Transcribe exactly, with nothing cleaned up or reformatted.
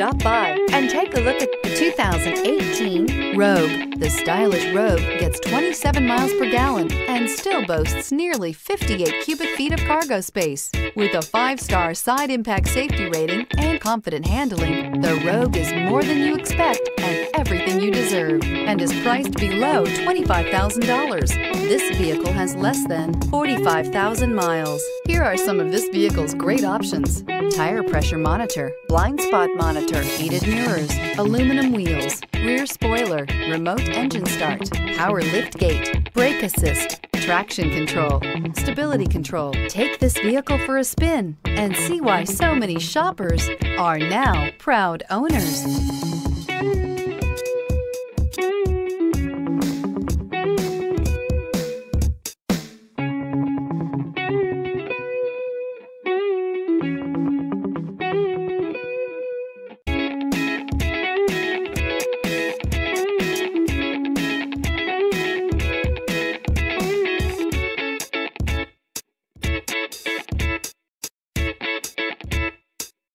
stop by and take a look at the two thousand eighteen Rogue. The stylish Rogue gets twenty-seven miles per gallon and still boasts nearly fifty-eight cubic feet of cargo space. With a five-star side impact safety rating and confident handling, the Rogue is more than you expect and everything you deserve, and is priced below twenty-five thousand dollars. This vehicle has less than forty-five thousand miles. Here are some of this vehicle's great options: tire pressure monitor, blind spot monitor, heated mirrors, aluminum wheels, rear spoiler, remote engine start, power lift gate, brake assist, traction control, stability control. Take this vehicle for a spin and see why so many shoppers are now proud owners.